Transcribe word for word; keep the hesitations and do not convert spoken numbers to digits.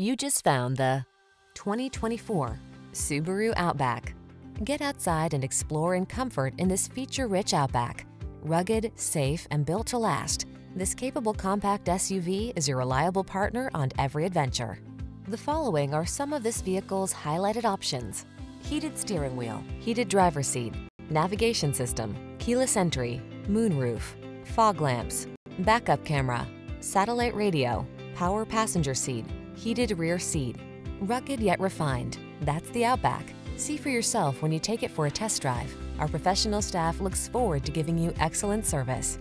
You just found the twenty twenty-four Subaru Outback. Get outside and explore in comfort in this feature-rich Outback. Rugged, safe, and built to last, this capable compact S U V is your reliable partner on every adventure. The following are some of this vehicle's highlighted options: heated steering wheel, heated driver's seat, navigation system, keyless entry, moonroof, fog lamps, backup camera, satellite radio, power passenger seat, heated rear seat. Rugged yet refined, that's the Outback. See for yourself when you take it for a test drive. Our professional staff looks forward to giving you excellent service.